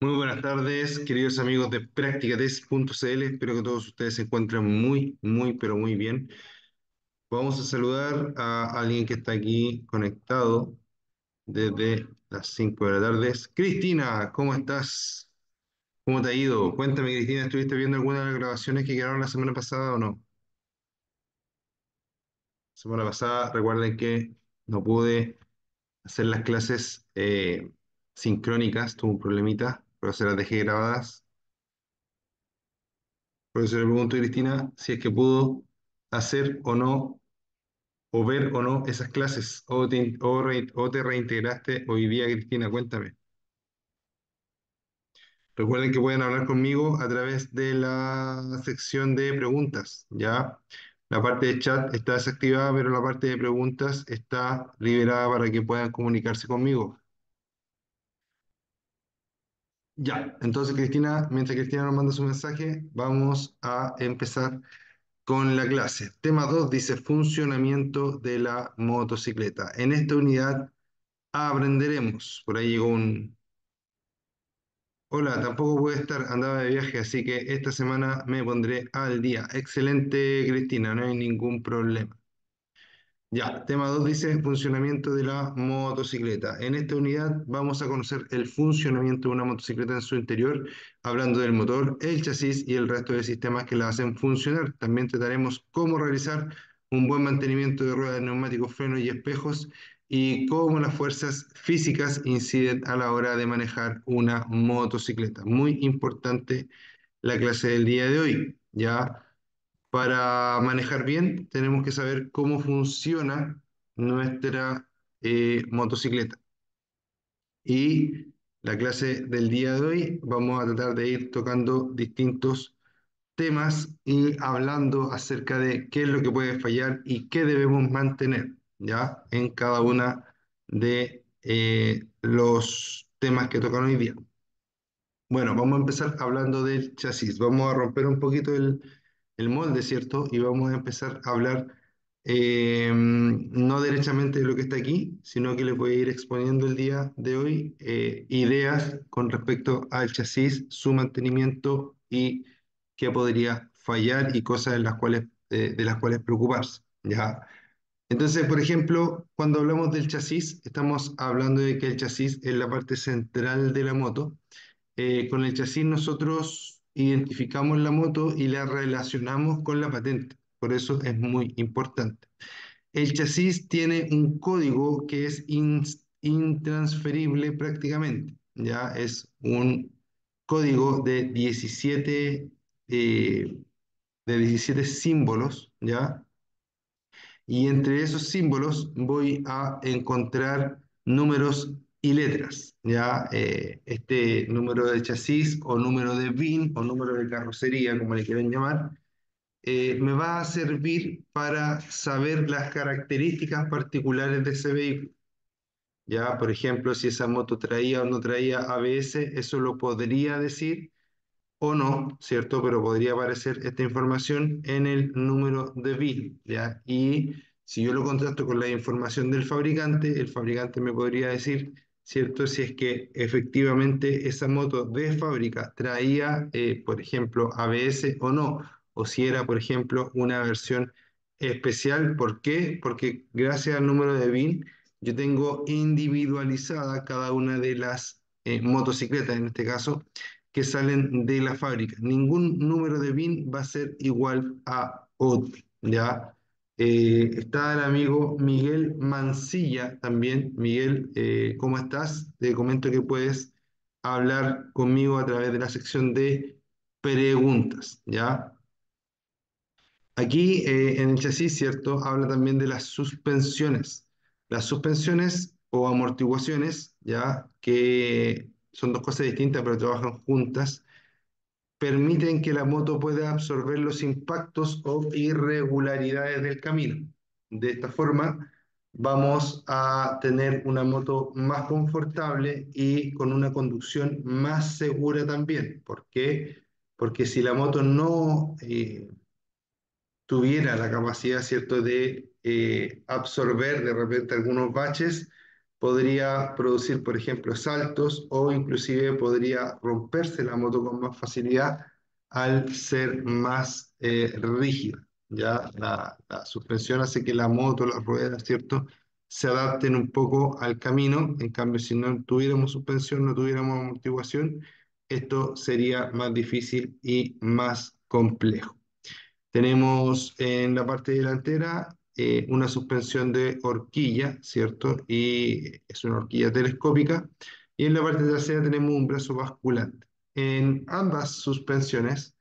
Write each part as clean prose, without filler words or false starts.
Muy buenas tardes, queridos amigos de PracticaTest.cl. Espero que todos ustedes se encuentren muy bien. Vamos a saludar a alguien que está aquí conectado desde las 5 de la tarde. Cristina, ¿cómo estás? ¿Cómo te ha ido? Cuéntame, Cristina, ¿estuviste viendo alguna de las grabaciones que quedaron la semana pasada o no? Semana pasada, recuerden que no pude hacer las clases sincrónicas, tuve un problemita, pero se las dejé grabadas. Por eso le pregunto a Cristina si es que pudo hacer o no, o ver o no esas clases, o te reintegraste hoy día, Cristina, cuéntame. Recuerden que pueden hablar conmigo a través de la sección de preguntas, ¿ya? La parte de chat está desactivada, pero la parte de preguntas está liberada para que puedan comunicarse conmigo. Ya, entonces Cristina, mientras Cristina nos manda su mensaje, vamos a empezar con la clase. Tema 2 dice funcionamiento de la motocicleta. En esta unidad aprenderemos. Por ahí llegó un... Hola, tampoco pude estar, andaba de viaje, así que esta semana me pondré al día. Excelente, Cristina, no hay ningún problema. Ya, tema 2 dice funcionamiento de la motocicleta. En esta unidad vamos a conocer el funcionamiento de una motocicleta en su interior, hablando del motor, el chasis y el resto de sistemas que la hacen funcionar. También trataremos cómo realizar un buen mantenimiento de ruedas, neumáticos, frenos y espejos, y cómo las fuerzas físicas inciden a la hora de manejar una motocicleta. Muy importante la clase del día de hoy, ¿ya? Para manejar bien tenemos que saber cómo funciona nuestra motocicleta. Y la clase del día de hoy vamos a tratar de ir tocando distintos temas y hablando acerca de qué es lo que puede fallar y qué debemos mantener, ¿ya? En cada una de los temas que tocan hoy día. Bueno, vamos a empezar hablando del chasis. Vamos a romper un poquito el molde, ¿cierto? Y vamos a empezar a hablar no derechamente de lo que está aquí, sino que les voy a ir exponiendo el día de hoy ideas con respecto al chasis, su mantenimiento y qué podría fallar y cosas en las cuales, de las cuales preocuparse, ¿ya? Entonces, por ejemplo, cuando hablamos del chasis, estamos hablando de que el chasis es la parte central de la moto. Con el chasis nosotros identificamos la moto y la relacionamos con la patente. Por eso es muy importante. El chasis tiene un código que es intransferible prácticamente. Ya es un código de 17 símbolos, ¿ya? Y entre esos símbolos voy a encontrar números y letras, ¿ya? Este número de chasis o número de VIN o número de carrocería, como le quieran llamar, me va a servir para saber las características particulares de ese vehículo, ¿ya? Por ejemplo, si esa moto traía o no traía ABS, eso lo podría decir o no, ¿cierto? Pero podría aparecer esta información en el número de VIN, ¿ya? Y si yo lo contrasto con la información del fabricante, el fabricante me podría decir, ¿cierto? Si es que efectivamente esa moto de fábrica traía, por ejemplo, ABS o no, o si era, por ejemplo, una versión especial. ¿Por qué? Porque gracias al número de VIN, yo tengo individualizada cada una de las motocicletas, en este caso, que salen de la fábrica. Ningún número de VIN va a ser igual a otro, ¿ya? Está el amigo Miguel Mancilla también. Miguel, ¿cómo estás? Te comento que puedes hablar conmigo a través de la sección de preguntas, ¿ya? Aquí en el chasis, ¿cierto? Habla también de las suspensiones. Las suspensiones o amortiguaciones, ¿ya? Que son dos cosas distintas, pero trabajan juntas, permiten que la moto pueda absorber los impactos o irregularidades del camino. De esta forma, vamos a tener una moto más confortable y con una conducción más segura también. ¿Por qué? Porque si la moto no tuviera la capacidad, ¿cierto?, de absorber de repente algunos baches, podría producir, por ejemplo, saltos o inclusive podría romperse la moto con más facilidad al ser más rígida. Ya la suspensión hace que la moto, las ruedas, ¿cierto?, se adapten un poco al camino. En cambio, si no tuviéramos suspensión, no tuviéramos amortiguación, esto sería más difícil y más complejo. Tenemos en la parte delantera una suspensión de horquilla, ¿cierto? Y es una horquilla telescópica. Y en la parte trasera tenemos un brazo basculante. En ambas suspensiones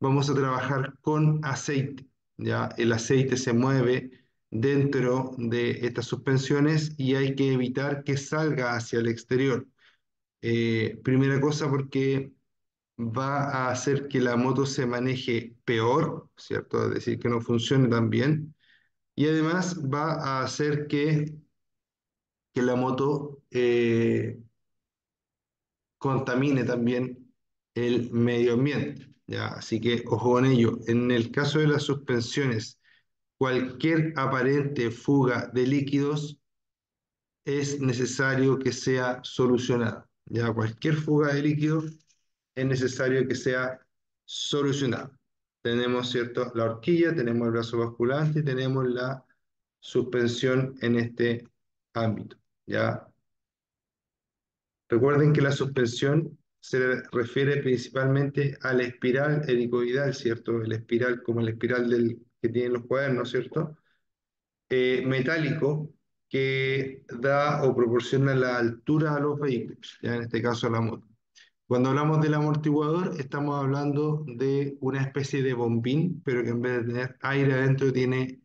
vamos a trabajar con aceite. Ya el aceite se mueve dentro de estas suspensiones y hay que evitar que salga hacia el exterior. Primera cosa, porque va a hacer que la moto se maneje peor, ¿cierto? Es decir, que no funcione tan bien. Y además va a hacer que la moto contamine también el medio ambiente, ¿ya? Así que ojo con ello. En el caso de las suspensiones, cualquier aparente fuga de líquidos es necesario que sea solucionada. Ya cualquier fuga de líquidos es necesario que sea solucionada. Tenemos, ¿cierto?, la horquilla, tenemos el brazo basculante y tenemos la suspensión en este ámbito, ¿ya? Recuerden que la suspensión se refiere principalmente a la espiral helicoidal, ¿cierto? El espiral, como la espiral que tienen los cuadernos, ¿cierto? Metálico, que da o proporciona la altura a los vehículos, ¿ya? En este caso a la moto. Cuando hablamos del amortiguador, estamos hablando de una especie de bombín, pero que en vez de tener aire adentro tiene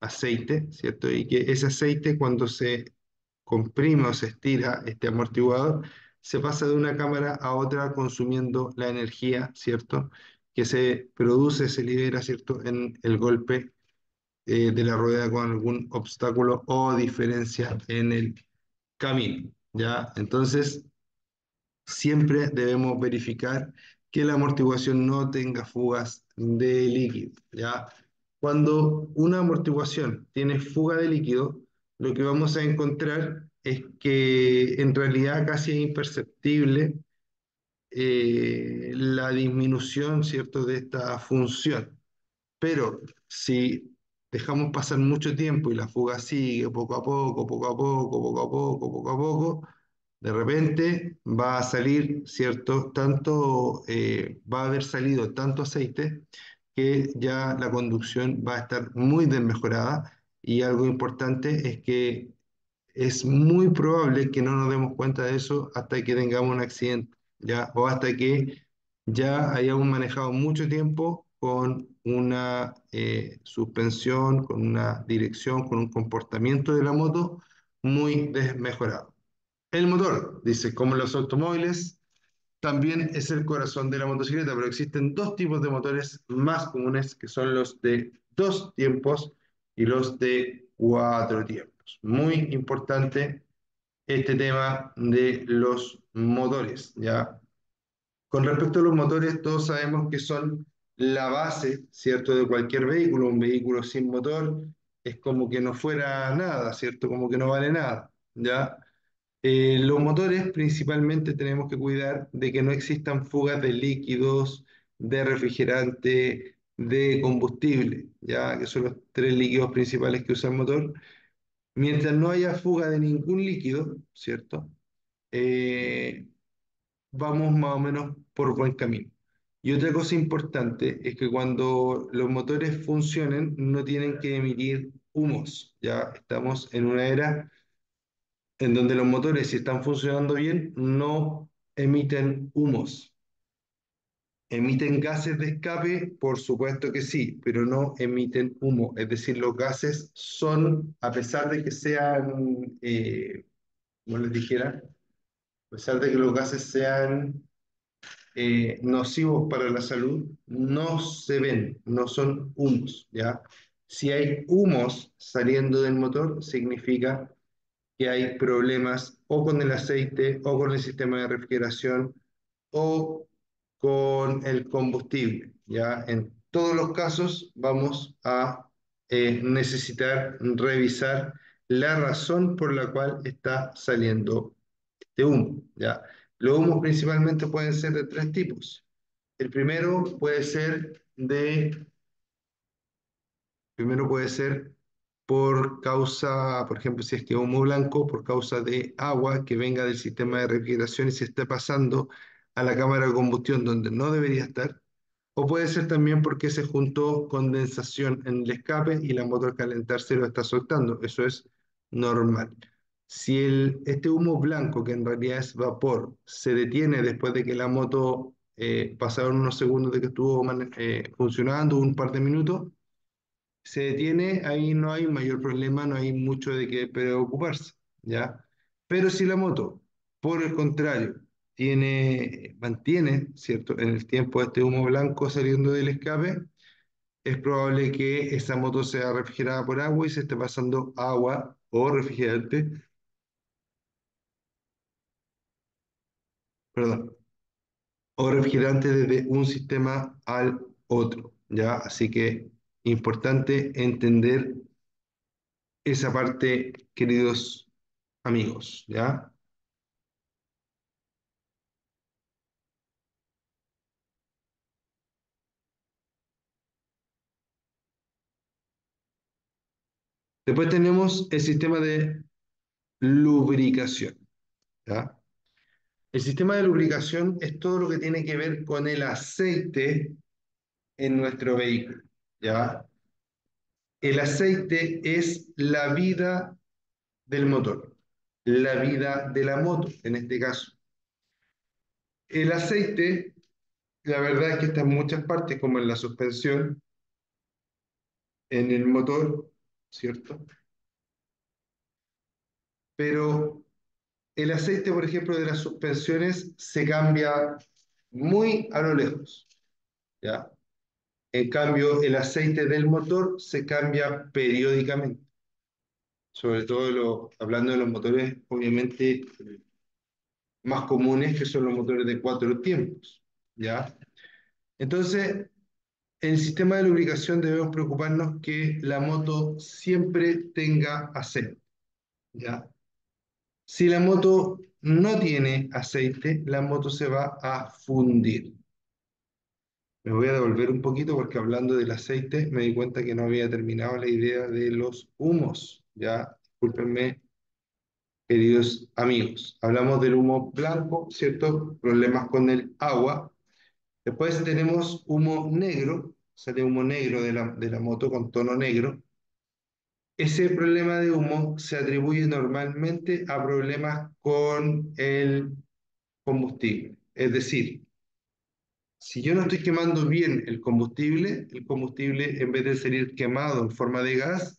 aceite, ¿cierto? Y que ese aceite, cuando se comprime o se estira este amortiguador, se pasa de una cámara a otra consumiendo la energía, ¿cierto?, que se produce, se libera, ¿cierto?, en el golpe de la rueda con algún obstáculo o diferencia en el camino, ¿ya? Entonces, siempre debemos verificar que la amortiguación no tenga fugas de líquido, ¿ya? Cuando una amortiguación tiene fuga de líquido, lo que vamos a encontrar es que en realidad casi es imperceptible la disminución, ¿cierto?, de esta función. Pero si dejamos pasar mucho tiempo y la fuga sigue poco a poco, de repente va a salir, ¿cierto?, tanto, va a haber salido tanto aceite que ya la conducción va a estar muy desmejorada. Y algo importante es que es muy probable que no nos demos cuenta de eso hasta que tengamos un accidente, ¿ya? O hasta que ya hayamos manejado mucho tiempo con una suspensión, con una dirección, con un comportamiento de la moto muy desmejorado. El motor, dice, como los automóviles, también es el corazón de la motocicleta, pero existen dos tipos de motores más comunes, que son los de 2 tiempos y los de 4 tiempos. Muy importante este tema de los motores, ¿ya? Con respecto a los motores, todos sabemos que son la base, ¿cierto?, de cualquier vehículo. Un vehículo sin motor es como que no fuera nada, ¿cierto?, como que no vale nada, ¿ya? Los motores principalmente tenemos que cuidar de que no existan fugas de líquidos, de refrigerante, de combustible, ya que son los 3 líquidos principales que usa el motor. Mientras no haya fuga de ningún líquido, ¿cierto?, vamos más o menos por buen camino. Y otra cosa importante es que cuando los motores funcionen no tienen que emitir humos, ya estamos en una era en donde los motores, si están funcionando bien, no emiten humos. ¿Emiten gases de escape? Por supuesto que sí, pero no emiten humo. Es decir, los gases son, a pesar de que sean, como les dijera, a pesar de que los gases sean nocivos para la salud, no se ven, no son humos, ¿ya? Si hay humos saliendo del motor, significa que hay problemas o con el aceite, o con el sistema de refrigeración, o con el combustible, ¿ya? En todos los casos vamos a necesitar revisar la razón por la cual está saliendo este humo, ¿ya? Los humos principalmente pueden ser de tres tipos. El primero puede ser por causa, por ejemplo, si es que humo blanco, por causa de agua que venga del sistema de refrigeración y se esté pasando a la cámara de combustión donde no debería estar, o puede ser también porque se juntó condensación en el escape y la moto al calentarse lo está soltando. Eso es normal. Si este humo blanco, que en realidad es vapor, se detiene después de que la moto pasaron unos segundos de que estuvo funcionando, un par de minutos, se detiene, ahí no hay mayor problema, no hay mucho de qué preocuparse, ¿ya? Pero si la moto, por el contrario, mantiene, ¿cierto?, en el tiempo este humo blanco saliendo del escape, es probable que esa moto sea refrigerada por agua y se esté pasando agua o refrigerante, perdón, o refrigerante desde un sistema al otro, ¿ya? Así que importante entender esa parte, queridos amigos, ¿ya? Después tenemos el sistema de lubricación, ¿ya? El sistema de lubricación es todo lo que tiene que ver con el aceite en nuestro vehículo, ¿ya? El aceite es la vida del motor, la vida de la moto en este caso. El aceite, la verdad es que está en muchas partes, como en la suspensión, en el motor, ¿cierto? Pero el aceite, por ejemplo, de las suspensiones se cambia muy a lo lejos, ¿ya? En cambio, el aceite del motor se cambia periódicamente. Sobre todo hablando de los motores, obviamente, más comunes, que son los motores de 4 tiempos, ¿ya? Entonces, en el sistema de lubricación debemos preocuparnos que la moto siempre tenga aceite, ¿ya? Si la moto no tiene aceite, la moto se va a fundir. Me voy a devolver un poquito porque hablando del aceite me di cuenta que no había terminado la idea de los humos, ¿ya? Discúlpenme, queridos amigos. Hablamos del humo blanco, ¿cierto? Problemas con el agua. Después tenemos humo negro, sale humo negro de la moto con tono negro. Ese problema de humo se atribuye normalmente a problemas con el combustible. Es decir, si yo no estoy quemando bien el combustible en vez de salir quemado en forma de gas,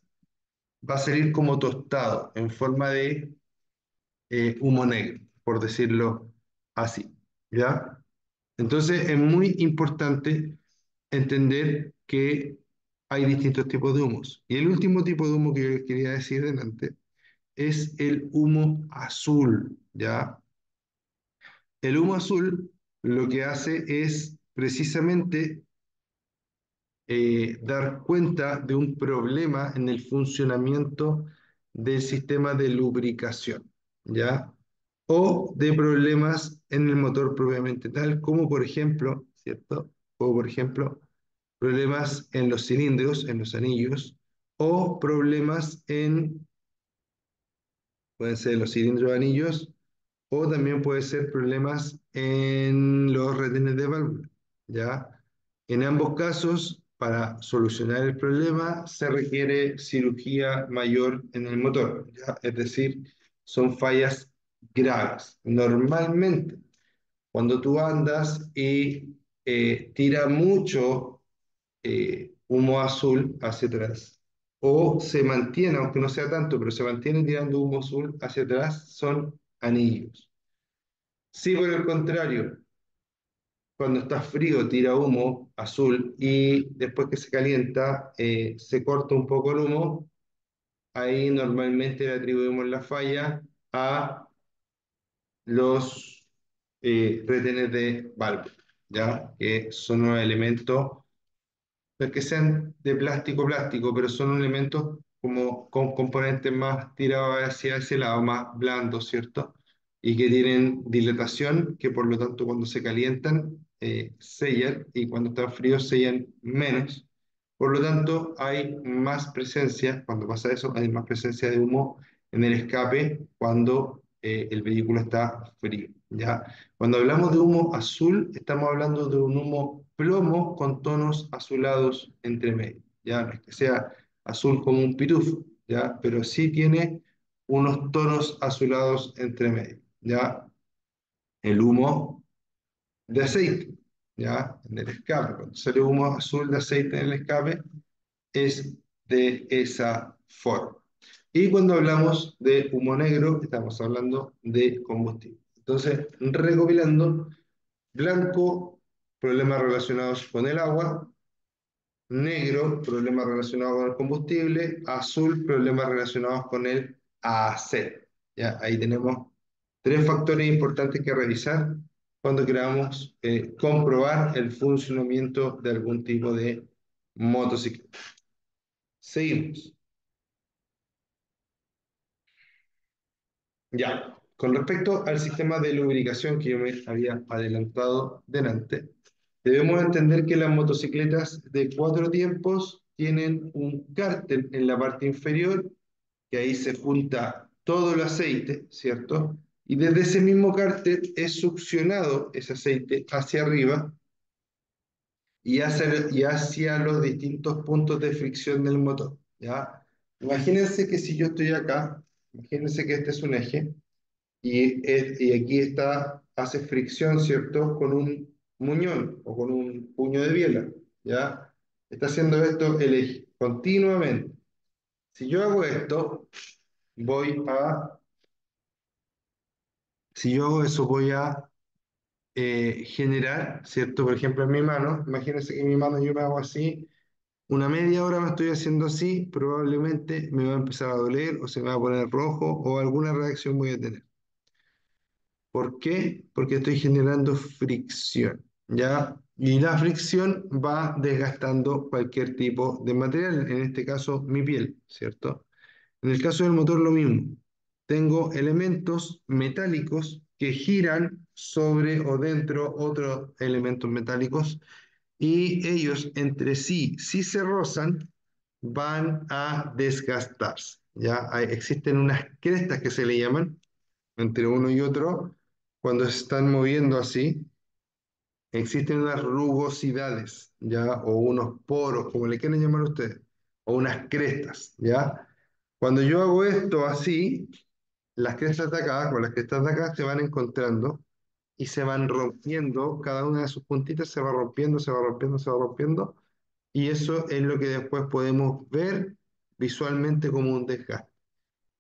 va a salir como tostado, en forma de humo negro, por decirlo así, ¿ya? Entonces, es muy importante entender que hay distintos tipos de humos. Y el último tipo de humo que yo les quería decir delante es el humo azul, ¿ya? El humo azul lo que hace es precisamente dar cuenta de un problema en el funcionamiento del sistema de lubricación, ¿ya? O de problemas en el motor propiamente tal, como por ejemplo, ¿cierto? O por ejemplo, problemas en los cilindros, en los anillos, o problemas pueden ser los cilindros de anillos, o también puede ser problemas en los retenes de válvula, ¿ya? En ambos casos, para solucionar el problema, se requiere cirugía mayor en el motor, ¿ya? Es decir, son fallas graves. Normalmente, cuando tú andas y tira mucho humo azul hacia atrás, o se mantiene, aunque no sea tanto, pero se mantiene tirando humo azul hacia atrás, son anillos. Si por el contrario, cuando está frío tira humo azul y después que se calienta se corta un poco el humo, ahí normalmente le atribuimos la falla a los retenes de válvula, ¿ya? Que son unos elementos, no es que sean de plástico, pero son elementos como con componentes más tirados hacia ese lado, más blandos, ¿cierto? Y que tienen dilatación, que por lo tanto cuando se calientan sellan, y cuando están fríos sellan menos. Por lo tanto, hay más presencia, cuando pasa eso, hay más presencia de humo en el escape cuando el vehículo está frío, ¿ya? Cuando hablamos de humo azul, estamos hablando de un humo plomo con tonos azulados entre medio, ¿ya? No es que sea azul como un pitufo, ¿ya? Pero sí tiene unos tonos azulados entre medio, ¿ya? El humo de aceite, ¿ya? En el escape, cuando sale humo azul de aceite en el escape, es de esa forma. Y cuando hablamos de humo negro, estamos hablando de combustible. Entonces, recopilando, blanco, problemas relacionados con el agua; negro, problemas relacionados con el combustible; azul, problemas relacionados con el AC. ¿Ya? Ahí tenemos tres factores importantes que revisar cuando queramos comprobar el funcionamiento de algún tipo de motocicleta. Seguimos. Ya, con respecto al sistema de lubricación que yo me había adelantado delante, debemos entender que las motocicletas de 4 tiempos tienen un cárter en la parte inferior, que ahí se junta todo el aceite, ¿cierto? Y desde ese mismo cárter es succionado ese aceite hacia arriba y hacia los distintos puntos de fricción del motor, ¿ya? Imagínense que si yo estoy acá, imagínense que este es un eje, y aquí está, hace fricción, ¿cierto?, con un muñón o con un puño de biela, ¿ya? Está haciendo esto el eje continuamente. Si yo hago esto, voy a generar, ¿cierto? Por ejemplo, en mi mano, imagínense que en mi mano yo me hago así, una media hora me estoy haciendo así, probablemente me va a empezar a doler, o se me va a poner rojo, o alguna reacción voy a tener. ¿Por qué? Porque estoy generando fricción, ¿ya? Y la fricción va desgastando cualquier tipo de material, en este caso mi piel, ¿cierto? En el caso del motor lo mismo. Tengo elementos metálicos que giran sobre o dentro otros elementos metálicos, y ellos entre sí, si se rozan, van a desgastarse, ¿ya? Existen unas crestas que se le llaman, entre uno y otro, cuando se están moviendo así, existen unas rugosidades, ¿ya? O unos poros, como le quieren llamar ustedes, o unas crestas, ¿ya? Cuando yo hago esto así, las crestas de acá, con las crestas de acá, se van encontrando y se van rompiendo, cada una de sus puntitas se va rompiendo, se va rompiendo, se va rompiendo, y eso es lo que después podemos ver visualmente como un desgaste.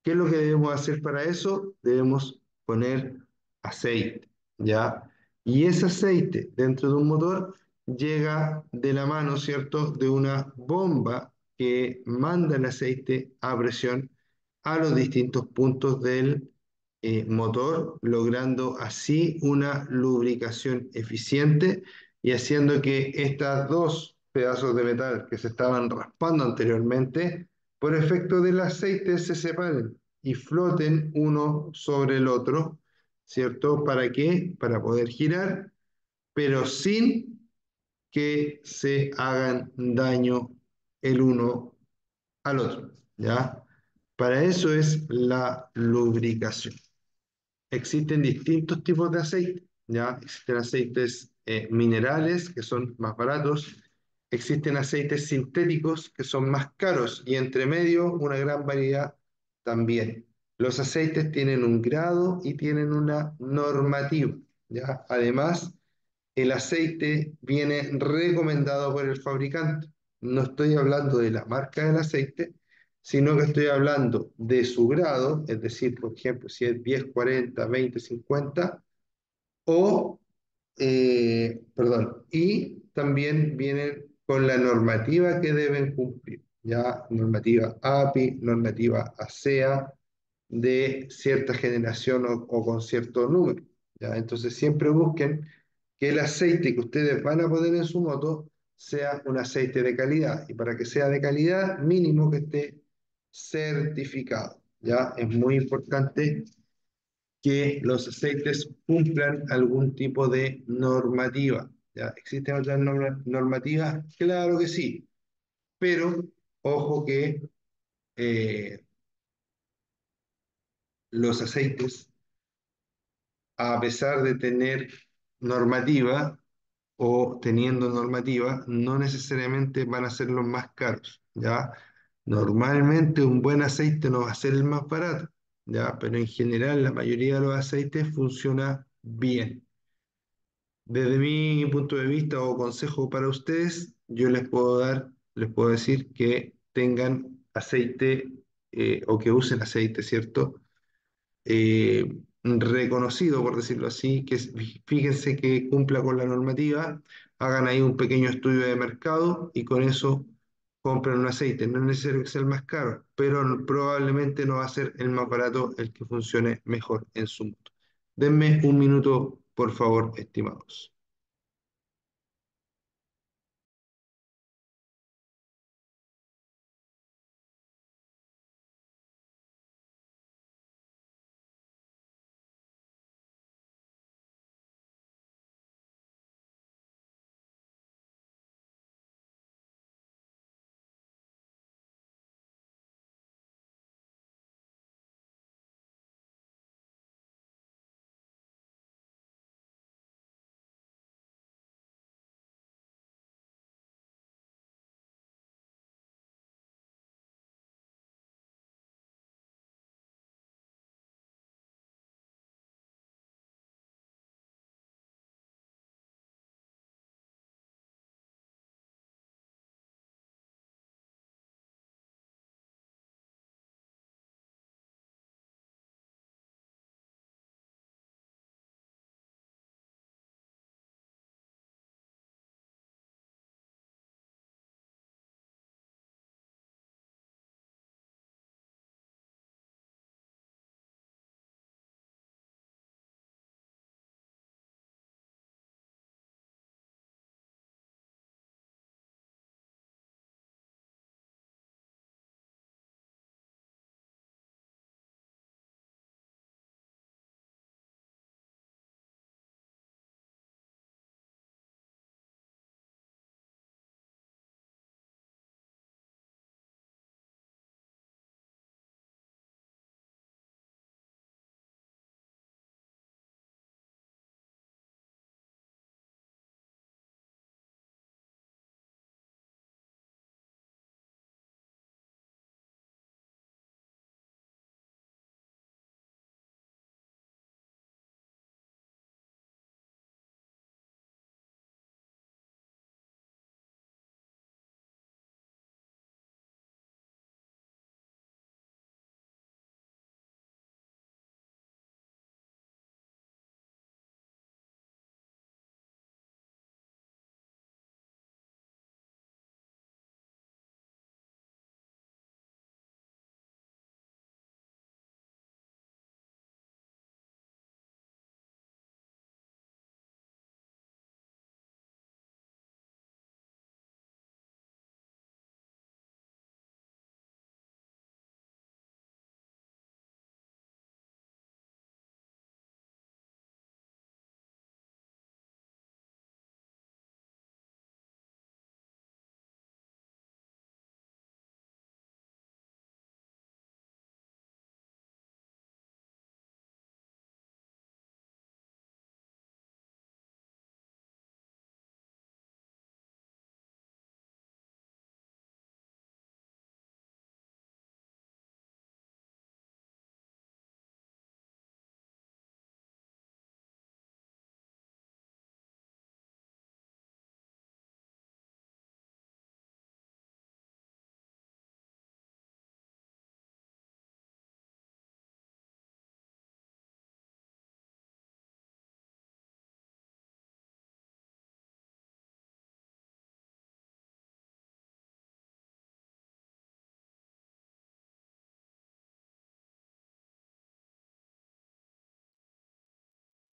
¿Qué es lo que debemos hacer para eso? Debemos poner aceite, ¿ya? Y ese aceite dentro de un motor llega de la mano, ¿cierto?, de una bomba que manda el aceite a presión a los distintos puntos del motor, logrando así una lubricación eficiente y haciendo que estos dos pedazos de metal que se estaban raspando anteriormente, por efecto del aceite, se separen y floten uno sobre el otro, ¿cierto? ¿Para qué? Para poder girar, pero sin que se hagan daño el uno al otro, ¿ya? Para eso es la lubricación. Existen distintos tipos de aceite, ¿ya? Existen aceites minerales, que son más baratos. Existen aceites sintéticos, que son más caros, y entre medio una gran variedad también. Los aceites tienen un grado y tienen una normativa, ¿ya? Además, el aceite viene recomendado por el fabricante. No estoy hablando de la marca del aceite, sino que estoy hablando de su grado, es decir, por ejemplo, si es 10, 40, 20, 50, y también vienen con la normativa que deben cumplir, ya, normativa API, normativa ASEA, de cierta generación o con cierto número, ¿ya? Entonces siempre busquen que el aceite que ustedes van a poner en su moto sea un aceite de calidad, y para que sea de calidad, mínimo que esté certificado. ¿Ya? Es muy importante que los aceites cumplan algún tipo de normativa. ¿Ya? ¿Existen otras normativas? Claro que sí, pero ojo que los aceites, a pesar de tener normativa o teniendo normativa, no necesariamente van a ser los más caros, ¿ya? Normalmente un buen aceite no va a ser el más barato, ¿ya? Pero en general la mayoría de los aceites funciona bien. Desde mi punto de vista o consejo para ustedes, yo les puedo decir que tengan aceite o que usen aceite, ¿cierto? Reconocido, por decirlo así, que fíjense que cumpla con la normativa, hagan ahí un pequeño estudio de mercado y con eso compran un aceite. No es necesario que sea el más caro, pero probablemente no va a ser el más barato el que funcione mejor en su mundo. Denme un minuto, por favor, estimados.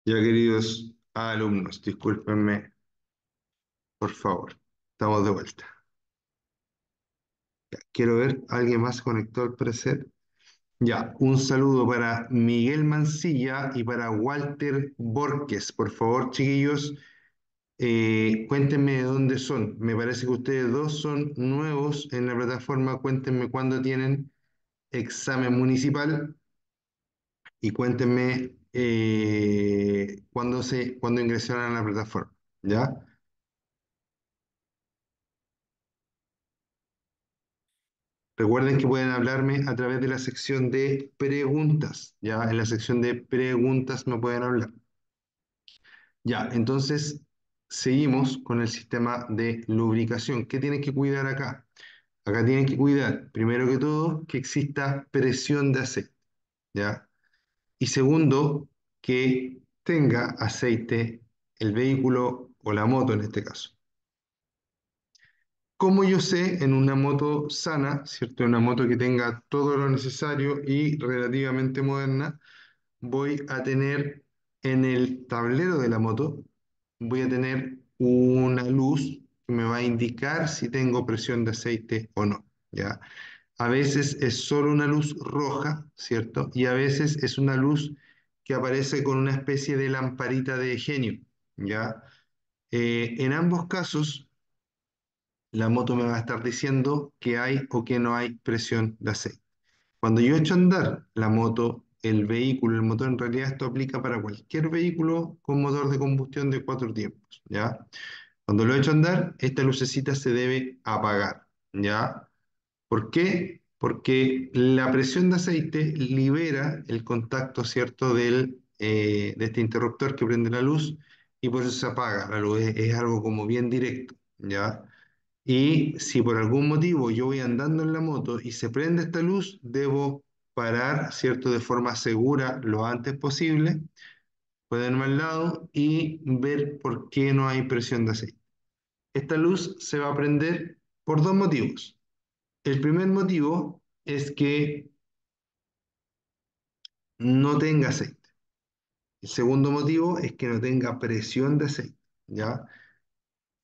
Ya, queridos alumnos, discúlpenme, por favor, estamos de vuelta. Quiero ver, alguien más conectó al preset. Ya, un saludo para Miguel Mancilla y para Walter Borges. Por favor, chiquillos, cuéntenme de dónde son. Me parece que ustedes dos son nuevos en la plataforma. Cuéntenme cuándo tienen examen municipal y cuéntenme cuándo ingresaron a la plataforma, ¿ya? Recuerden que pueden hablarme a través de la sección de preguntas. Ya, en la sección de preguntas me pueden hablar. Ya, entonces seguimos con el sistema de lubricación. ¿Qué tienen que cuidar acá? Acá tienen que cuidar, primero que todo, que exista presión de aceite. ¿Ya? Y segundo, que tenga aceite el vehículo o la moto en este caso. Como yo sé, en una moto sana, ¿cierto? Una moto que tenga todo lo necesario y relativamente moderna, voy a tener en el tablero de la moto, voy a tener una luz que me va a indicar si tengo presión de aceite o no, ¿ya? A veces es solo una luz roja, ¿cierto? Y a veces es una luz que aparece con una especie de lamparita de genio, ¿ya? En ambos casos, la moto me va a estar diciendo que hay o que no hay presión de aceite. Cuando yo echo a andar la moto, el vehículo, el motor, en realidad esto aplica para cualquier vehículo con motor de combustión de 4 tiempos, ¿ya? Cuando lo echo a andar, esta lucecita se debe apagar, ¿ya? ¿Por qué? Porque la presión de aceite libera el contacto, ¿cierto?, de este interruptor que prende la luz, y por eso se apaga la luz. Es algo como bien directo, ¿ya? Y si por algún motivo yo voy andando en la moto y se prende esta luz, debo parar, ¿cierto?, de forma segura lo antes posible, ponerme al lado y ver por qué no hay presión de aceite. Esta luz se va a prender por 2 motivos. El primer motivo es que no tenga aceite. El segundo motivo es que no tenga presión de aceite, ¿ya?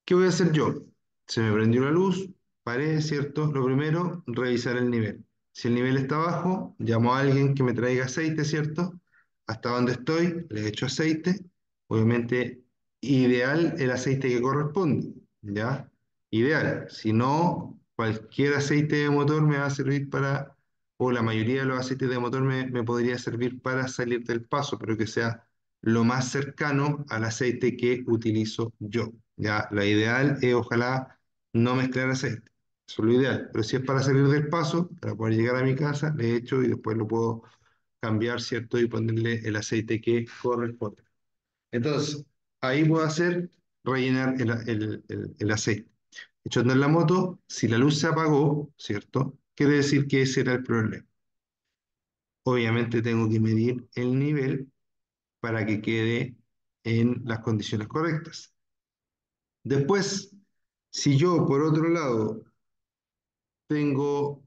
¿Qué voy a hacer yo? Se me prendió la luz, paré, ¿cierto? Lo primero, revisar el nivel. Si el nivel está bajo, llamo a alguien que me traiga aceite, ¿cierto? Hasta donde estoy, le echo aceite. Obviamente, ideal el aceite que corresponde, ¿ya? Ideal. Si no, cualquier aceite de motor me va a servir para, o la mayoría de los aceites de motor me podría servir para salir del paso, pero que sea lo más cercano al aceite que utilizo yo, ¿ya? La ideal es, ojalá, no mezclar aceite, eso es lo ideal, pero si es para salir del paso, para poder llegar a mi casa, le echo y después lo puedo cambiar, ¿cierto? Y ponerle el aceite que corresponde. Entonces, ahí puedo hacer, rellenar el aceite. Echo a andar la moto, si la luz se apagó, ¿cierto? Quiere decir que ese era el problema. Obviamente tengo que medir el nivel para que quede en las condiciones correctas. Después, si yo, por otro lado, tengo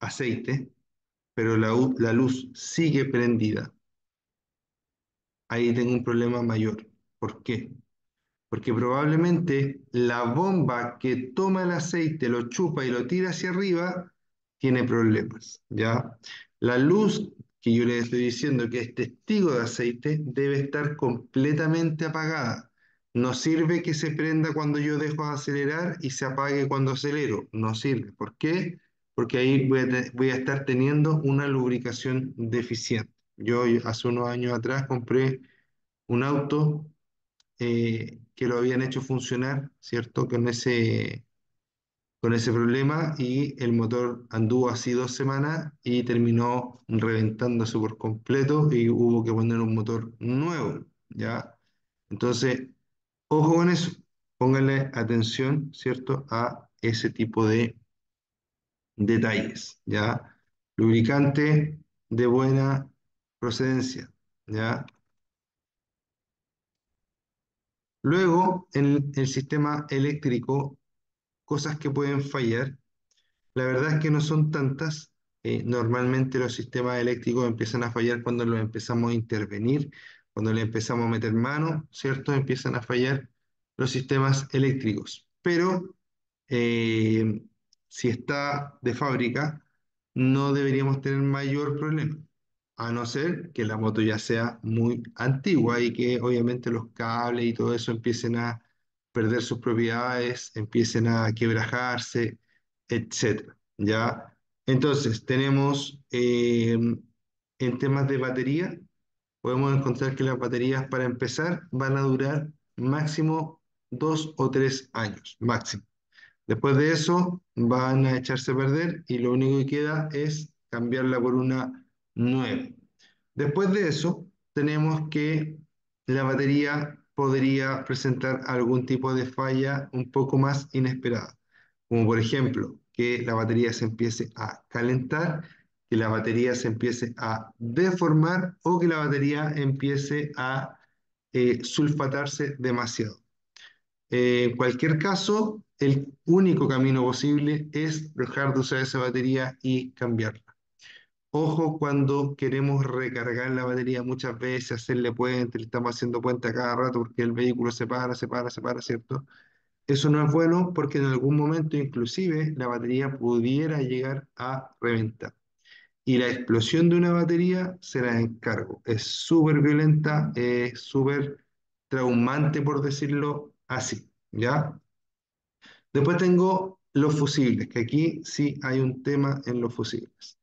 aceite, pero la luz sigue prendida, ahí tengo un problema mayor. ¿Por qué? Porque probablemente la bomba que toma el aceite, lo chupa y lo tira hacia arriba, tiene problemas, ¿ya? La luz que yo les estoy diciendo que es testigo de aceite, debe estar completamente apagada. No sirve que se prenda cuando yo dejo de acelerar y se apague cuando acelero. No sirve. ¿Por qué? Porque ahí voy a estar teniendo una lubricación deficiente. Yo hace unos años atrás compré un auto que lo habían hecho funcionar, ¿cierto?, con ese problema, y el motor anduvo así 2 semanas y terminó reventándose por completo y hubo que poner un motor nuevo, ¿ya? Entonces, ojo con eso, pónganle atención, ¿cierto?, a ese tipo de detalles, ¿ya? Lubricante de buena procedencia, ¿ya? Luego, en el sistema eléctrico, cosas que pueden fallar, la verdad es que no son tantas. Normalmente los sistemas eléctricos empiezan a fallar cuando los empezamos a intervenir, cuando le empezamos a meter mano, ¿cierto? Empiezan a fallar los sistemas eléctricos. pero si está de fábrica, no deberíamos tener mayor problema, a no ser que la moto ya sea muy antigua y que obviamente los cables y todo eso empiecen a perder sus propiedades, empiecen a quebrajarse, etc. ¿Ya? Entonces, tenemos en temas de batería, podemos encontrar que las baterías para empezar van a durar máximo 2 o 3 años, máximo. Después de eso van a echarse a perder y lo único que queda es cambiarla por una nueva. Después de eso tenemos que la batería podría presentar algún tipo de falla un poco más inesperada, como por ejemplo que la batería se empiece a calentar, que la batería se empiece a deformar o que la batería empiece a sulfatarse demasiado. En cualquier caso, el único camino posible es dejar de usar esa batería y cambiarla. Ojo cuando queremos recargar la batería muchas veces, hacerle puente, le estamos haciendo puente a cada rato porque el vehículo se para, ¿cierto? Eso no es bueno porque en algún momento inclusive la batería pudiera llegar a reventar. Y la explosión de una batería se la encargo. Es súper violenta, es súper traumante, por decirlo así, ¿ya? Después tengo los fusibles, que aquí sí hay un tema en los fusibles.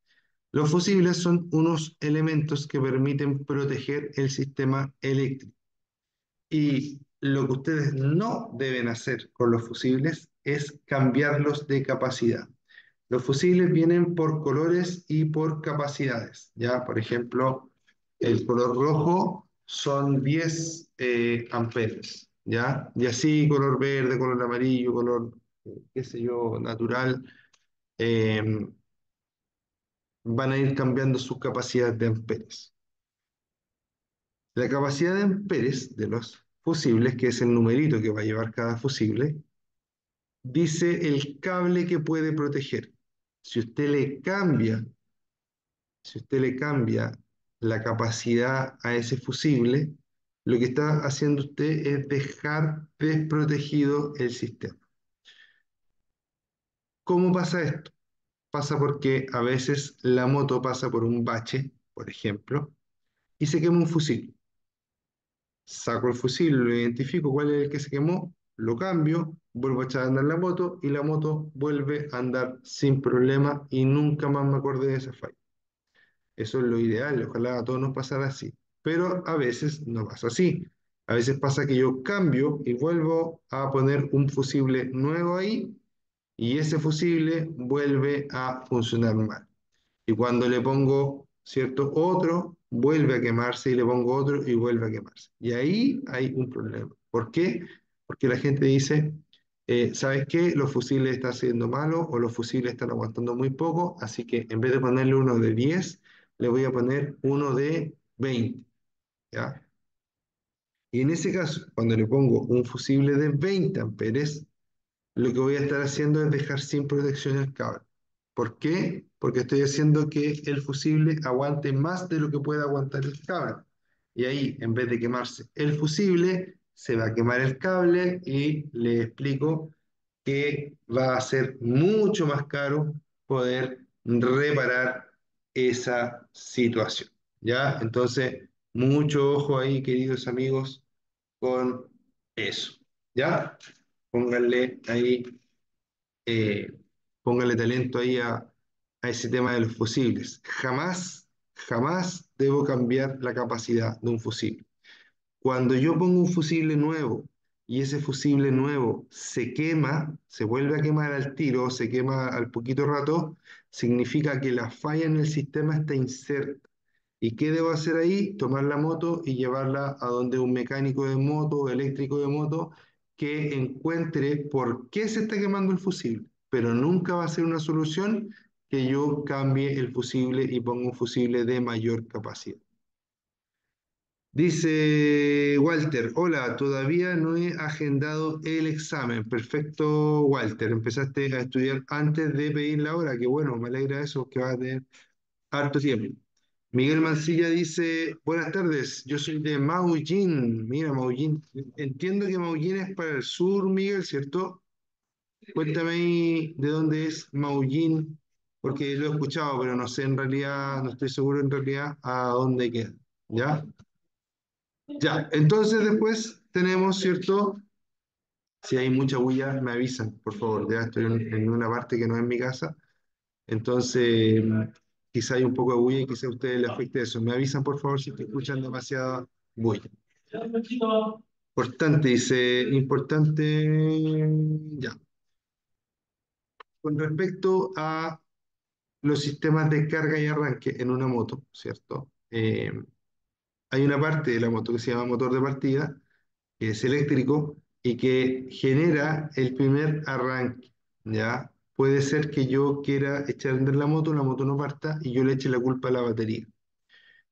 Los fusibles son unos elementos que permiten proteger el sistema eléctrico. Y lo que ustedes no deben hacer con los fusibles es cambiarlos de capacidad. Los fusibles vienen por colores y por capacidades, ¿ya? Por ejemplo, el color rojo son 10 amperes, ¿ya? Y así color verde, color amarillo, color, qué sé yo, natural, van a ir cambiando sus capacidades de amperes. La capacidad de amperes de los fusibles, que es el numerito que va a llevar cada fusible, dice el cable que puede proteger. Si usted le cambia la capacidad a ese fusible, lo que está haciendo usted es dejar desprotegido el sistema. ¿Cómo pasa esto? Pasa porque a veces la moto pasa por un bache, por ejemplo, y se quema un fusible. Saco el fusible, lo identifico cuál es el que se quemó, lo cambio, vuelvo a echar a andar la moto y la moto vuelve a andar sin problema y nunca más me acordé de esa falla. Eso es lo ideal, ojalá a todos nos pasara así, pero a veces no pasa así. A veces pasa que yo cambio y vuelvo a poner un fusible nuevo ahí y ese fusible vuelve a funcionar mal. Y cuando le pongo, ¿cierto?, otro, vuelve a quemarse y le pongo otro y vuelve a quemarse. Y ahí hay un problema. ¿Por qué? Porque la gente dice, ¿sabes qué? Los fusibles están siendo malos o los fusibles están aguantando muy poco, así que en vez de ponerle uno de 10, le voy a poner uno de 20. ¿Ya? Y en ese caso, cuando le pongo un fusible de 20 amperes, lo que voy a estar haciendo es dejar sin protección el cable. ¿Por qué? Porque estoy haciendo que el fusible aguante más de lo que pueda aguantar el cable. Y ahí, en vez de quemarse el fusible, se va a quemar el cable y le explico que va a ser mucho más caro poder reparar esa situación, ¿ya? Entonces, mucho ojo ahí, queridos amigos, con eso, ¿ya? Pónganle ahí, pónganle talento ahí a ese tema de los fusibles. Jamás, jamás debo cambiar la capacidad de un fusible. Cuando yo pongo un fusible nuevo y ese fusible nuevo se quema, se vuelve a quemar al tiro, se quema al poquito rato, significa que la falla en el sistema está inserta. ¿Y qué debo hacer ahí? Tomar la moto y llevarla a donde un mecánico de moto o eléctrico de moto que encuentre por qué se está quemando el fusible. Pero nunca va a ser una solución que yo cambie el fusible y ponga un fusible de mayor capacidad. Dice Walter, hola, todavía no he agendado el examen. Perfecto, Walter, empezaste a estudiar antes de pedir la hora, que bueno, me alegra eso, que vas a tener harto tiempo. Miguel Mancilla dice, buenas tardes, yo soy de Maullín. Mira, Maullín, entiendo que Maullín es para el sur, Miguel, ¿cierto? Cuéntame ahí de dónde es Maullín, porque lo he escuchado, pero no sé en realidad, no estoy seguro en realidad a dónde queda, ¿ya? Ya, entonces después tenemos, ¿cierto? Si hay mucha bulla, me avisan, por favor, ya estoy en una parte que no es mi casa, entonces quizá hay un poco de bulla y quizá a ustedes les afecte eso. Me avisan, por favor, si te escuchan demasiada bulla. Importante, dice, importante, ya. Con respecto a los sistemas de carga y arranque en una moto, ¿cierto? Hay una parte de la moto que se llama motor de partida, que es eléctrico y que genera el primer arranque, ¿ya? Puede ser que yo quiera echar a andar la moto no parta y yo le eche la culpa a la batería.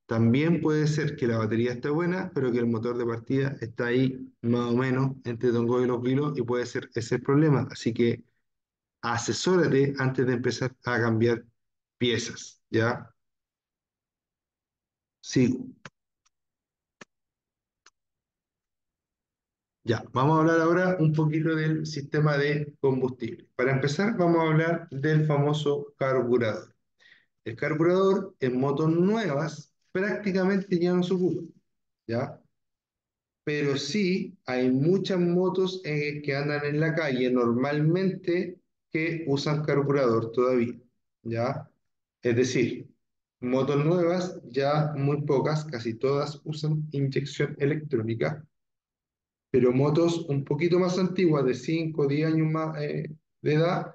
También puede ser que la batería esté buena, pero que el motor de partida está ahí más o menos entre Tongo y los Grilos y puede ser ese el problema. Así que asesórate antes de empezar a cambiar piezas, ¿ya? Sigo. Ya, vamos a hablar ahora un poquito del sistema de combustible. Para empezar, vamos a hablar del famoso carburador. El carburador en motos nuevas prácticamente ya no se ocupa, ¿ya? Pero sí hay muchas motos que andan en la calle normalmente que usan carburador todavía, ¿ya? Es decir, motos nuevas ya muy pocas, casi todas usan inyección electrónica, pero motos un poquito más antiguas, de 5 o 10 años más de edad,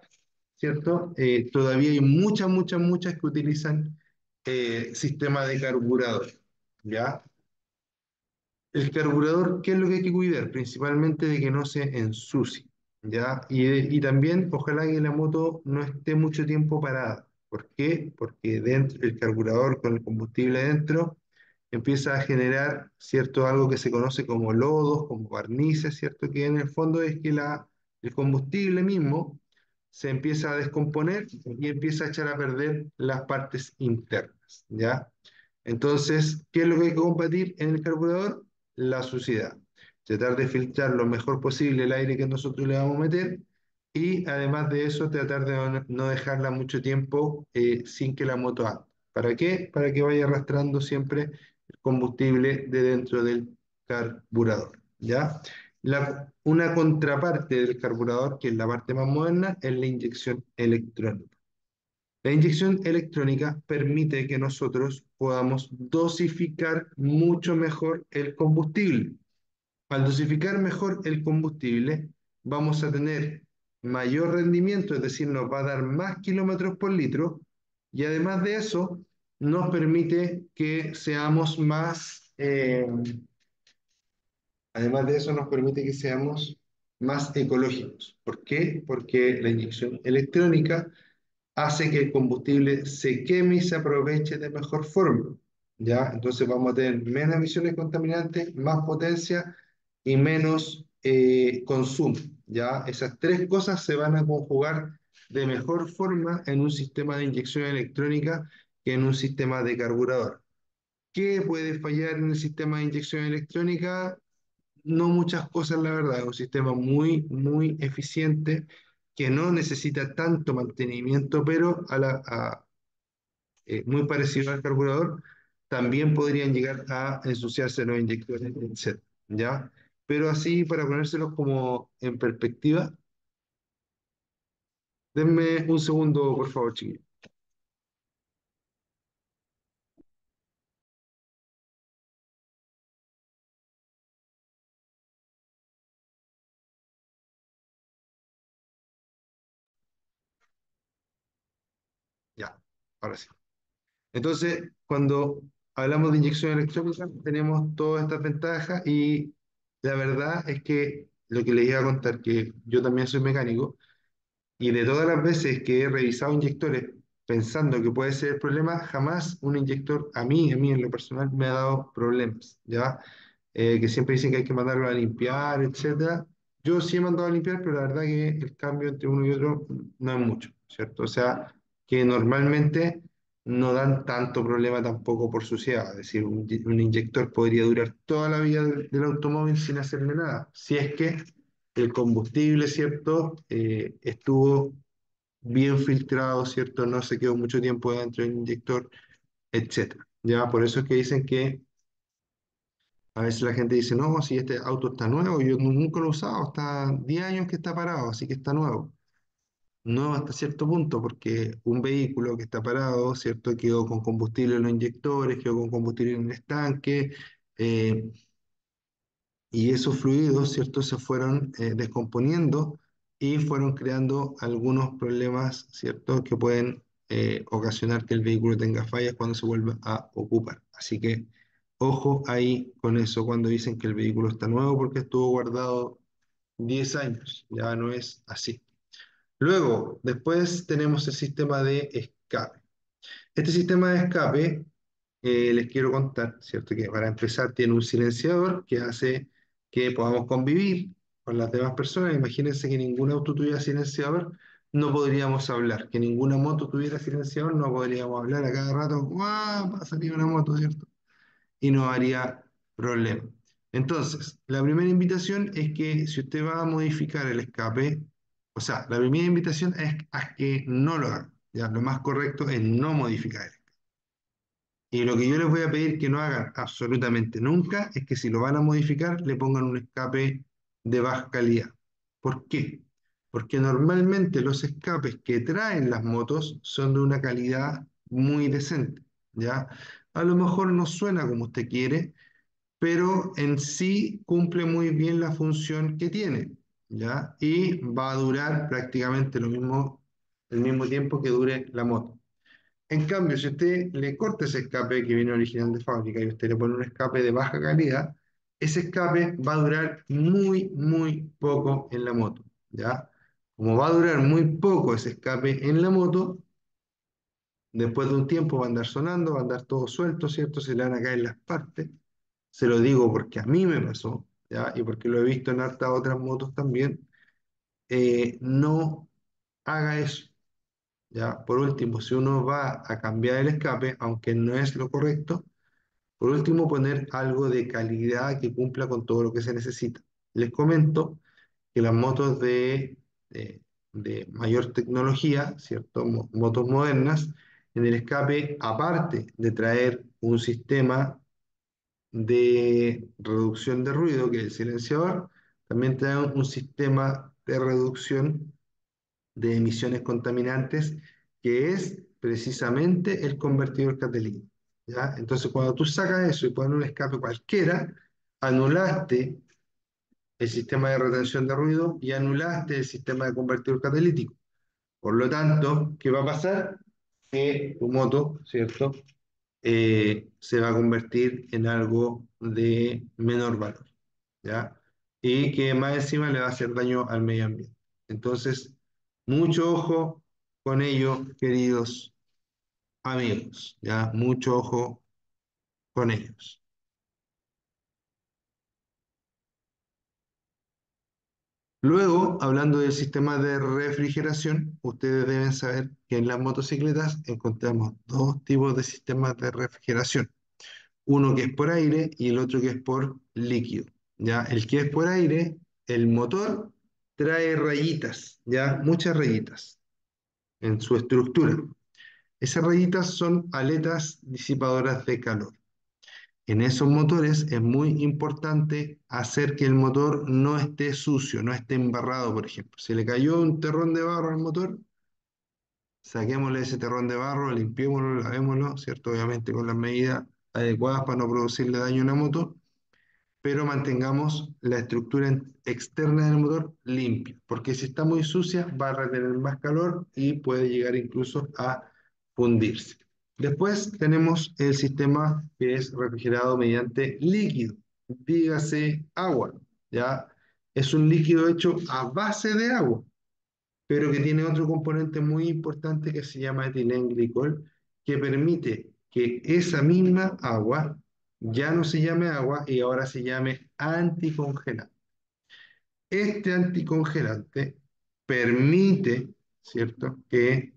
¿cierto? Todavía hay muchas que utilizan sistema de carburador, ¿ya? El carburador, ¿qué es lo que hay que cuidar? Principalmente de que no se ensucie, ¿ya? Y también, ojalá que la moto no esté mucho tiempo parada. ¿Por qué? Porque dentro, el carburador con el combustible dentro empieza a generar, ¿cierto?, algo que se conoce como lodos, como barnices, ¿cierto?, que en el fondo es que el combustible mismo se empieza a descomponer y empieza a echar a perder las partes internas, ¿ya? Entonces, ¿qué es lo que hay que combatir en el carburador? La suciedad. Tratar de filtrar lo mejor posible el aire que nosotros le vamos a meter y además de eso tratar de no dejarla mucho tiempo sin que la moto ande. ¿Para qué? Para que vaya arrastrando siempre el combustible de dentro del carburador, ¿ya? Una contraparte del carburador, que es la parte más moderna, es la inyección electrónica. La inyección electrónica permite que nosotros podamos dosificar mucho mejor el combustible. Al dosificar mejor el combustible, vamos a tener mayor rendimiento, es decir, nos va a dar más kilómetros por litro, y además de eso, nos permite que seamos más... Además de eso, nos permite que seamos más ecológicos. ¿Por qué? Porque la inyección electrónica hace que el combustible se queme y se aproveche de mejor forma, ¿ya? Entonces vamos a tener menos emisiones contaminantes, más potencia y menos consumo, ¿ya? Esas tres cosas se van a conjugar de mejor forma en un sistema de inyección electrónica que en un sistema de carburador. ¿Qué puede fallar en el sistema de inyección electrónica? No muchas cosas, la verdad. Es un sistema muy eficiente que no necesita tanto mantenimiento, pero muy parecido al carburador, también podrían llegar a ensuciarse los inyectores, etc., ¿ya? Pero así, para ponérselos como en perspectiva, denme un segundo, por favor, chiquillos. Ya, ahora sí. Entonces, cuando hablamos de inyección electrónica, tenemos todas estas ventajas y la verdad es que lo que les iba a contar, que yo también soy mecánico, y de todas las veces que he revisado inyectores pensando que puede ser el problema, jamás un inyector a mí en lo personal me ha dado problemas, ¿ya? Que siempre dicen que hay que mandarlo a limpiar, etc. Yo sí he mandado a limpiar, pero la verdad que el cambio entre uno y otro no es mucho, ¿cierto? O sea, que normalmente no dan tanto problema tampoco por suciedad. Es decir, un inyector podría durar toda la vida del automóvil sin hacerle nada, si es que el combustible, ¿cierto? Estuvo bien filtrado, ¿cierto? No se quedó mucho tiempo dentro del inyector, etc. Ya, por eso es que dicen que a veces la gente dice, no, si este auto está nuevo, yo nunca lo he usado, está 10 años que está parado, así que está nuevo. No, hasta cierto punto, porque un vehículo que está parado, ¿cierto? Quedó con combustible en los inyectores, quedó con combustible en el estanque, y esos fluidos, ¿cierto? Se fueron descomponiendo y fueron creando algunos problemas, ¿cierto? Que pueden ocasionar que el vehículo tenga fallas cuando se vuelva a ocupar. Así que ojo ahí con eso cuando dicen que el vehículo está nuevo porque estuvo guardado 10 años. Ya no es así. Luego, después tenemos el sistema de escape. Este sistema de escape, les quiero contar, ¿cierto? Que para empezar tiene un silenciador que hace que podamos convivir con las demás personas. Imagínense que ningún auto tuviera silenciador, no podríamos hablar. Que ninguna moto tuviera silenciador, no podríamos hablar. A cada rato, ¡guau! Va a salir una moto, ¿cierto? Y no haría problema. Entonces, la primera invitación es que si usted va a modificar el escape, o sea, la primera invitación es a que no lo hagan. Ya, lo más correcto es no modificar el escape. Y lo que yo les voy a pedir que no hagan absolutamente nunca es que si lo van a modificar, le pongan un escape de baja calidad. ¿Por qué? Porque normalmente los escapes que traen las motos son de una calidad muy decente, ¿ya? A lo mejor no suena como usted quiere, pero en sí cumple muy bien la función que tiene, ¿ya? Y va a durar prácticamente lo mismo, el mismo tiempo que dure la moto. En cambio, si usted le corta ese escape que viene original de fábrica y usted le pone un escape de baja calidad, ese escape va a durar muy, muy poco en la moto, ¿ya? Como va a durar muy poco ese escape en la moto, después de un tiempo va a andar sonando, va a andar todo suelto, ¿cierto? Se le van a caer las partes. Se lo digo porque a mí me pasó, ¿ya? Y porque lo he visto en hartas otras motos también. No haga eso, ¿ya? Por último, si uno va a cambiar el escape, aunque no es lo correcto, por último poner algo de calidad que cumpla con todo lo que se necesita. Les comento que las motos de mayor tecnología, ¿cierto? Motos modernas, en el escape, aparte de traer un sistema de reducción de ruido, que es el silenciador, también trae un sistema de reducción de emisiones contaminantes, que es precisamente el convertidor catalítico, ¿ya? Entonces, cuando tú sacas eso y pones un escape cualquiera, anulaste el sistema de retención de ruido y anulaste el sistema de convertidor catalítico. Por lo tanto, ¿qué va a pasar? Que tu moto, ¿cierto? Se va a convertir en algo de menor valor, ¿ya? Y que más encima le va a hacer daño al medio ambiente. Entonces, mucho ojo con ello, queridos amigos, ¿ya? Mucho ojo con ellos. Luego, hablando del sistema de refrigeración, ustedes deben saber que en las motocicletas encontramos dos tipos de sistemas de refrigeración. Uno que es por aire y el otro que es por líquido, ¿ya? El que es por aire, el motor trae rayitas, ¿ya? Muchas rayitas en su estructura. Esas rayitas son aletas disipadoras de calor. En esos motores es muy importante hacer que el motor no esté sucio, no esté embarrado, por ejemplo. Si le cayó un terrón de barro al motor, saquémosle ese terrón de barro, limpiémoslo, lavémoslo, ¿cierto? Obviamente con las medidas adecuadas para no producirle daño a una moto, pero mantengamos la estructura externa del motor limpia, porque si está muy sucia va a retener más calor y puede llegar incluso a fundirse. Después tenemos el sistema que es refrigerado mediante líquido, dígase agua, ¿ya? Es un líquido hecho a base de agua, pero que tiene otro componente muy importante que se llama etilenglicol, que permite que esa misma agua ya no se llame agua y ahora se llame anticongelante. Este anticongelante permite, ¿cierto?, que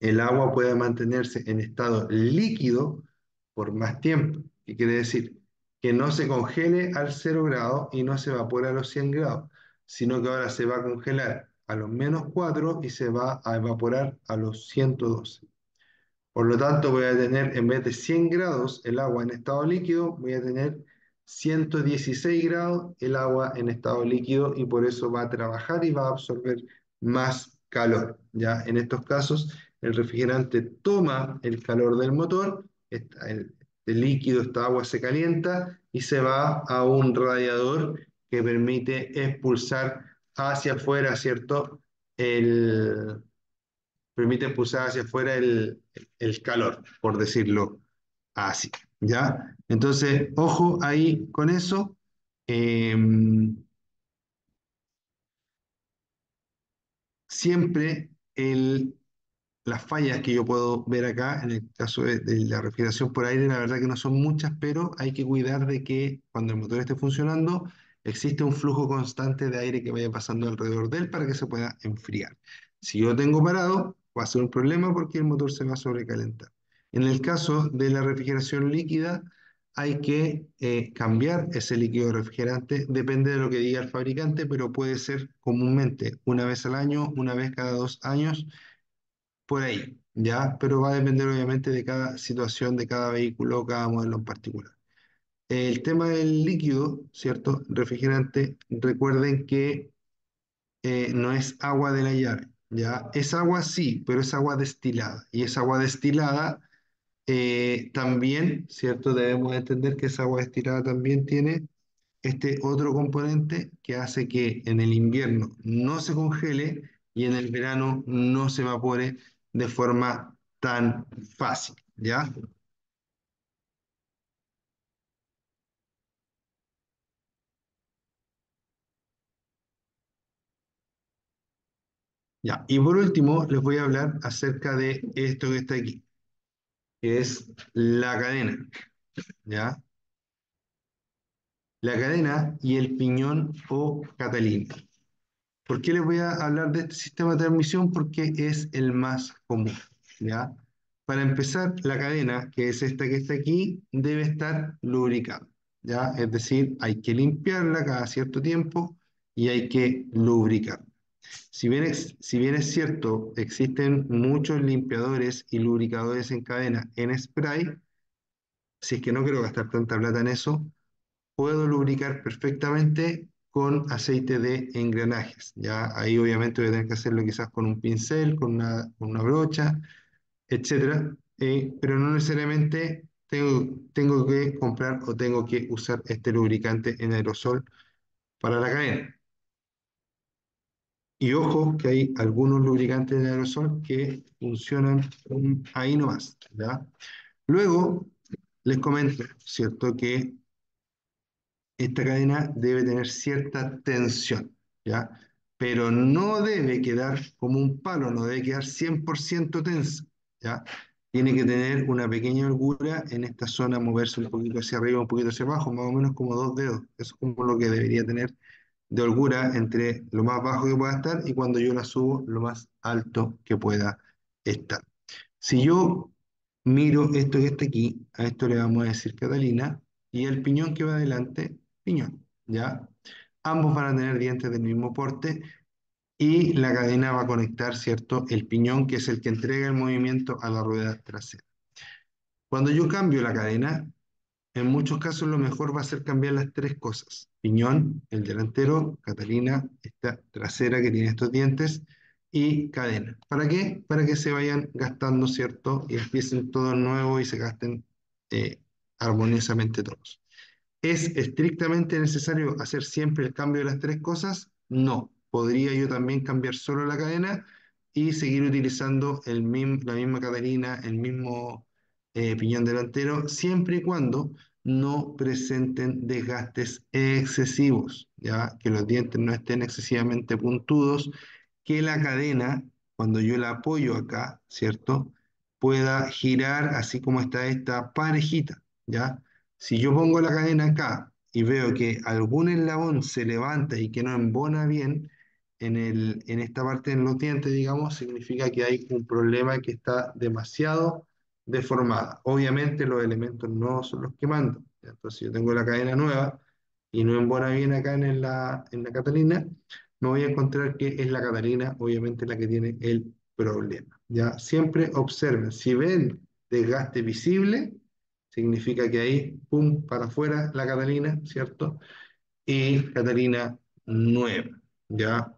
el agua puede mantenerse en estado líquido por más tiempo. ¿Qué quiere decir? Que no se congele al 0 grado y no se evapora a los 100 grados, sino que ahora se va a congelar a los -4 y se va a evaporar a los 112. Por lo tanto, voy a tener, en vez de 100 grados el agua en estado líquido, voy a tener 116 grados el agua en estado líquido, y por eso va a trabajar y va a absorber más calor. Ya en estos casos, el refrigerante toma el calor del motor, el líquido, esta agua se calienta y se va a un radiador que permite expulsar hacia afuera, ¿cierto? Permite expulsar hacia afuera el calor, por decirlo así, ¿ya? Entonces, ojo ahí con eso. Siempre las fallas que yo puedo ver acá, en el caso de la refrigeración por aire, la verdad que no son muchas, pero hay que cuidar de que cuando el motor esté funcionando, existe un flujo constante de aire que vaya pasando alrededor de él para que se pueda enfriar. Si yo tengo parado, va a ser un problema porque el motor se va a sobrecalentar. En el caso de la refrigeración líquida, hay que cambiar ese líquido refrigerante, depende de lo que diga el fabricante, pero puede ser comúnmente una vez al año, una vez cada 2 años, por ahí, ¿ya? Pero va a depender obviamente de cada situación, de cada vehículo, cada modelo en particular. El tema del líquido, ¿cierto? Refrigerante, recuerden que no es agua de la llave, ¿ya? Es agua sí, pero es agua destilada. Y es agua destilada también, ¿cierto? Debemos entender que esa agua destilada también tiene este otro componente que hace que en el invierno no se congele y en el verano no se evapore de forma tan fácil, ¿ya? Ya. Y por último, les voy a hablar acerca de esto que está aquí, que es la cadena, ¿ya? La cadena y el piñón o catalina. ¿Por qué les voy a hablar de este sistema de transmisión? Porque es el más común, ¿ya? Para empezar, la cadena, que es esta que está aquí, debe estar lubricada, ¿ya? Es decir, hay que limpiarla cada cierto tiempo y hay que lubricarla. Si bien es cierto, existen muchos limpiadores y lubricadores en cadena en spray, si es que no quiero gastar tanta plata en eso, puedo lubricar perfectamente con aceite de engranajes. Ya ahí obviamente voy a tener que hacerlo quizás con un pincel, con una brocha, etc. Pero no necesariamente tengo que comprar o tengo que usar este lubricante en aerosol para la cadena. Y ojo que hay algunos lubricantes de aerosol que funcionan ahí nomás, ¿ya? Luego, les comento, ¿cierto? Que esta cadena debe tener cierta tensión, ¿ya? Pero no debe quedar como un palo, no debe quedar 100% tensa, ¿ya? Tiene que tener una pequeña holgura en esta zona, moverse un poquito hacia arriba, un poquito hacia abajo, más o menos como 2 dedos. Eso es como lo que debería tener de holgura entre lo más bajo que pueda estar y cuando yo la subo, lo más alto que pueda estar. Si yo miro esto que está aquí, a esto le vamos a decir catalina, y el piñón que va adelante, piñón, ¿ya? Ambos van a tener dientes del mismo porte y la cadena va a conectar, ¿cierto? El piñón, que es el que entrega el movimiento a la rueda trasera. Cuando yo cambio la cadena, en muchos casos lo mejor va a ser cambiar las 3 cosas. Piñón, el delantero, catalina, esta trasera que tiene estos dientes, y cadena. ¿Para qué? Para que se vayan gastando, ¿cierto? Y empiecen todos nuevos y se gasten armoniosamente todos. ¿Es estrictamente necesario hacer siempre el cambio de las 3 cosas? No. Podría yo también cambiar solo la cadena y seguir utilizando la misma catalina, el mismo piñón delantero, siempre y cuando no presenten desgastes excesivos, ¿ya? Que los dientes no estén excesivamente puntudos, que la cadena, cuando yo la apoyo acá, ¿cierto?, pueda girar así como está esta parejita, ¿ya? Si yo pongo la cadena acá y veo que algún eslabón se levanta y que no embona bien en esta parte en los dientes, digamos, significa que hay un problema que está demasiado deformada. Obviamente los elementos no son los que mandan. Entonces yo tengo la cadena nueva, y no en Bonavien acá en la Catalina, me voy a encontrar que es la Catalina, obviamente, la que tiene el problema. Ya siempre observen, si ven desgaste visible, significa que ahí, pum, para afuera la Catalina, ¿cierto? Y Catalina nueva, ¿ya?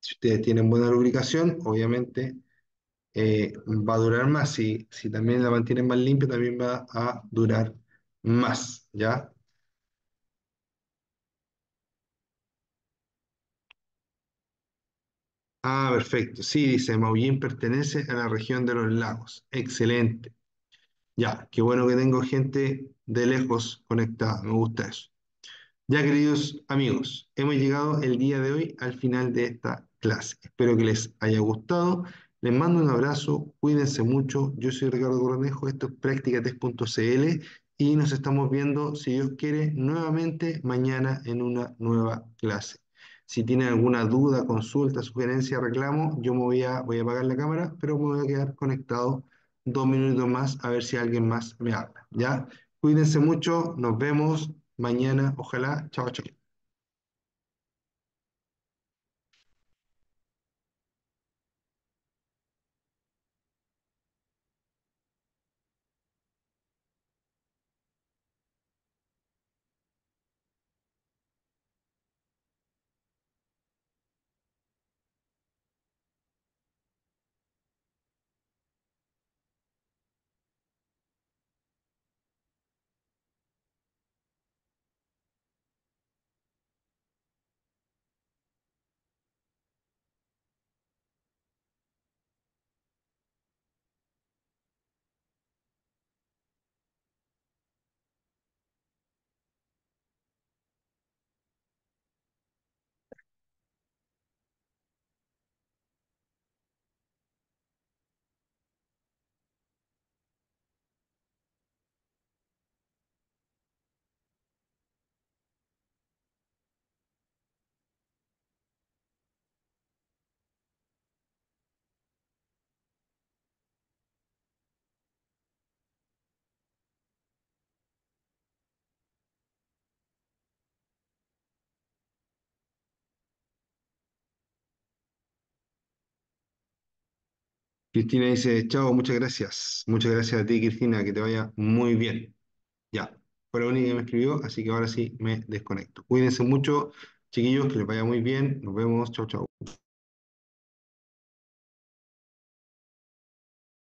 Si ustedes tienen buena lubricación, obviamente va a durar más. Si también la mantienen más limpia, también va a durar más, ¿ya? Ah, perfecto. Sí, dice, Maullín pertenece a la región de los lagos. Excelente. Ya, qué bueno que tengo gente de lejos conectada. Me gusta eso. Ya, queridos amigos, hemos llegado el día de hoy al final de esta clase. Espero que les haya gustado. Les mando un abrazo. Cuídense mucho. Yo soy Ricardo Cornejo. Esto es PracticaTest.cl y nos estamos viendo, si Dios quiere, nuevamente mañana en una nueva clase. Si tienen alguna duda, consulta, sugerencia, reclamo, yo voy a apagar la cámara, pero me voy a quedar conectado 2 minutos más a ver si alguien más me habla, ¿ya? Cuídense mucho, nos vemos mañana, ojalá. Chao, chao. Cristina dice, chao, muchas gracias. Muchas gracias a ti, Cristina, que te vaya muy bien. Ya, fue la única que me escribió, así que ahora sí me desconecto. Cuídense mucho, chiquillos, que les vaya muy bien. Nos vemos, chao, chao.